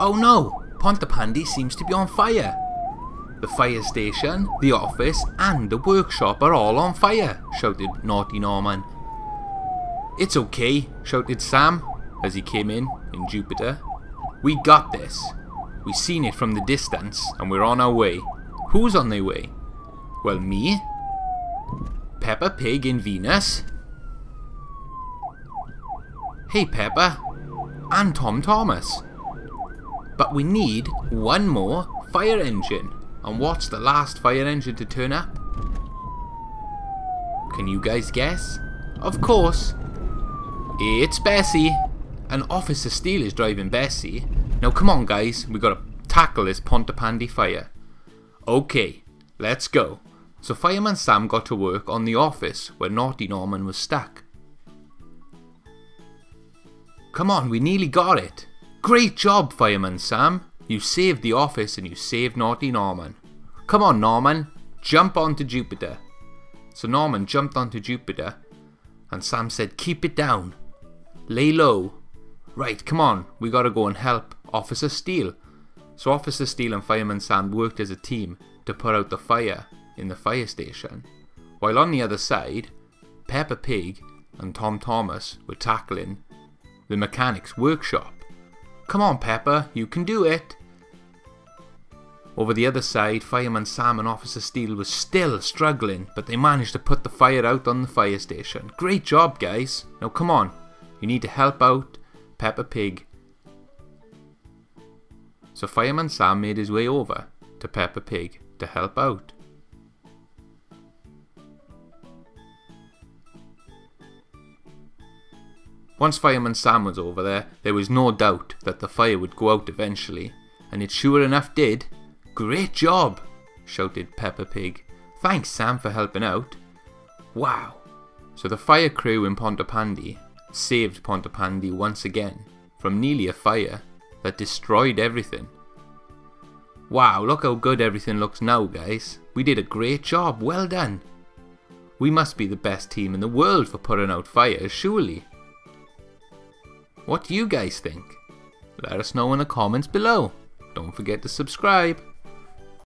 Oh no! Pontypandy seems to be on fire! The fire station, the office and the workshop are all on fire, shouted Naughty Norman. It's okay, shouted Sam, as he came in Jupiter. We got this. We seen it from the distance and we're on our way. Who's on their way? Well, me? Peppa Pig in Venus? Hey Peppa, and Tom Thomas. But we need one more fire engine. And what's the last fire engine to turn up? Can you guys guess? Of course. It's Bessie. And Officer Steele is driving Bessie. Now come on guys, we gotta tackle this Pontypandy fire. Okay, let's go. So Fireman Sam got to work on the office where Naughty Norman was stuck. Come on, we nearly got it. Great job, Fireman Sam. You saved the office and you saved Naughty Norman. Come on, Norman. Jump onto Jupiter. So Norman jumped onto Jupiter and Sam said, keep it down. Lay low. Right, come on. We gotta go and help Officer Steele. So Officer Steele and Fireman Sam worked as a team to put out the fire in the fire station. While on the other side, Peppa Pig and Tom Thomas were tackling the mechanic's workshop. Come on Peppa, you can do it. Over the other side, Fireman Sam and Officer Steele was still struggling, but they managed to put the fire out on the fire station. Great job guys. Now come on, you need to help out Peppa Pig. So Fireman Sam made his way over to Peppa Pig to help out. Once Fireman Sam was over there was no doubt that the fire would go out eventually. And it sure enough did. Great job, shouted Peppa Pig. Thanks Sam for helping out. Wow. So the fire crew in Pontypandy saved Pontypandy once again from nearly a fire that destroyed everything. Wow, look how good everything looks now guys. We did a great job, well done. We must be the best team in the world for putting out fires, surely. What do you guys think? Let us know in the comments below. Don't forget to subscribe.